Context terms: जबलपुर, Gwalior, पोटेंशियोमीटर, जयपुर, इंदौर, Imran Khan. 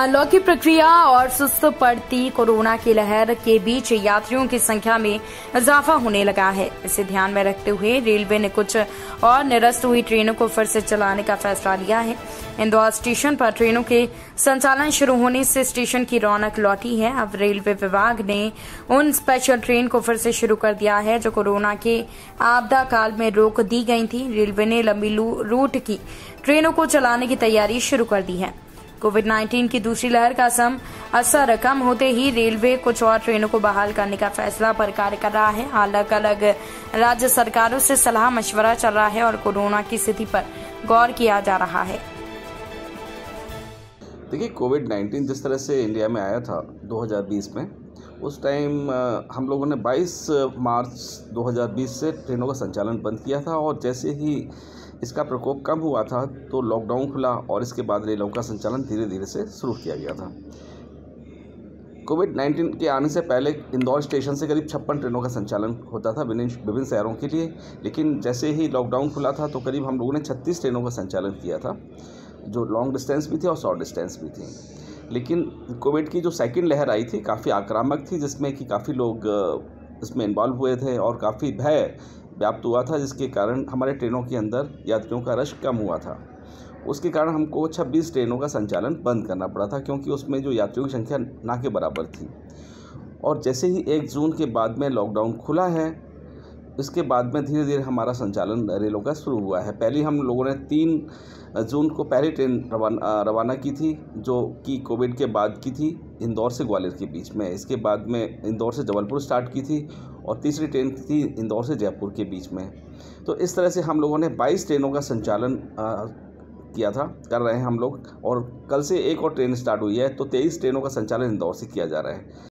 Unlock की प्रक्रिया और सुस्त पड़ती कोरोना की लहर के बीच यात्रियों की संख्या में इजाफा होने लगा है। इसे ध्यान में रखते हुए रेलवे ने कुछ और निरस्त हुई ट्रेनों को फिर से चलाने का फैसला लिया है। इंदौर स्टेशन पर ट्रेनों के संचालन शुरू होने से स्टेशन की रौनक लौटी है। अब रेलवे विभाग ने उन स्पेशल ट्रेन को फिर से शुरू कर दिया है जो कोरोना के आपदा काल में रोक दी गई थी। रेलवे ने लंबी रूट की ट्रेनों को चलाने की तैयारी शुरू कर दी है। कोविड-19 की दूसरी लहर का असर कम होते ही रेलवे कुछ और ट्रेनों को बहाल करने का फैसला पर कार्य कर रहा है। अलग अलग राज्य सरकारों से सलाह मशवरा चल रहा है और कोरोना की स्थिति पर गौर किया जा रहा है। देखिए, कोविड-19 जिस तरह से इंडिया में आया था 2020 में, उस टाइम हम लोगों ने 22 मार्च 2020 से ट्रेनों का संचालन बंद किया था और जैसे ही इसका प्रकोप कम हुआ था तो लॉकडाउन खुला और इसके बाद रेलों का संचालन धीरे धीरे से शुरू किया गया था। कोविड-19 के आने से पहले इंदौर स्टेशन से करीब 56 ट्रेनों का संचालन होता था विभिन्न शहरों के लिए, लेकिन जैसे ही लॉकडाउन खुला था तो करीब हम लोगों ने 36 ट्रेनों का संचालन किया था, जो लॉन्ग डिस्टेंस भी थी और शॉर्ट डिस्टेंस भी थी। लेकिन कोविड की जो सेकेंड लहर आई थी काफ़ी आक्रामक थी, जिसमें कि काफ़ी लोग इसमें इन्वॉल्व हुए थे और काफ़ी भय व्याप्त हुआ था, जिसके कारण हमारे ट्रेनों के अंदर यात्रियों का रश कम हुआ था। उसके कारण हमको 26 ट्रेनों का संचालन बंद करना पड़ा था, क्योंकि उसमें जो यात्रियों की संख्या ना के बराबर थी। और जैसे ही 1 जून के बाद में लॉकडाउन खुला है, इसके बाद में धीरे धीरे हमारा संचालन रेलों का शुरू हुआ है। पहले हम लोगों ने 3 जून को पहली ट्रेन रवाना की थी, जो कि कोविड के बाद की थी, इंदौर से ग्वालियर के बीच में। इसके बाद में इंदौर से जबलपुर स्टार्ट की थी और तीसरी ट्रेन थी इंदौर से जयपुर के बीच में। तो इस तरह से हम लोगों ने 22 ट्रेनों का संचालन किया था, कर रहे हैं हम लोग। और कल से एक और ट्रेन स्टार्ट हुई है, तो 23 ट्रेनों का संचालन इंदौर से किया जा रहा है।